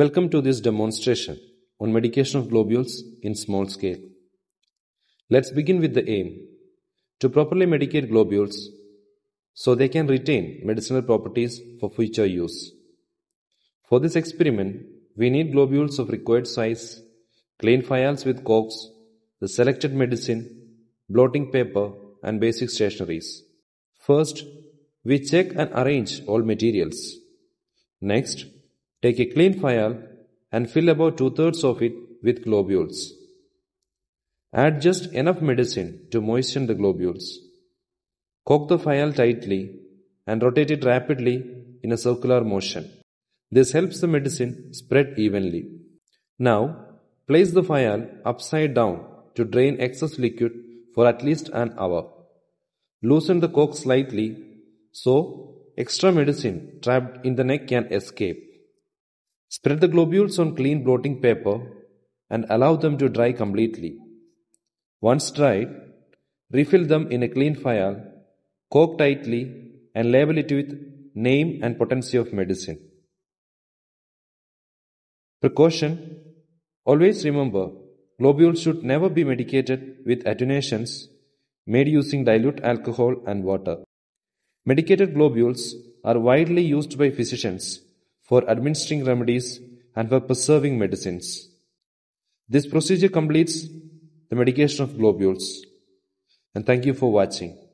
Welcome to this demonstration on medication of globules in small scale. Let's begin with the aim to properly medicate globules so they can retain medicinal properties for future use. For this experiment, we need globules of required size, clean phials with corks, the selected medicine, blotting paper and basic stationeries. First, we check and arrange all materials. Next, take a clean phial and fill about 2/3 of it with globules. Add just enough medicine to moisten the globules. Cork the phial tightly and rotate it rapidly in a circular motion. This helps the medicine spread evenly. Now, place the phial upside down to drain excess liquid for at least an hour. Loosen the cork slightly so extra medicine trapped in the neck can escape. Spread the globules on clean blotting paper and allow them to dry completely. Once dried, refill them in a clean phial, cork tightly and label it with name and potency of medicine. Precaution: always remember, globules should never be medicated with attenuations made using dilute alcohol and water. Medicated globules are widely used by physicians for administering remedies and for preserving medicines. This procedure completes the medication of globules. And thank you for watching.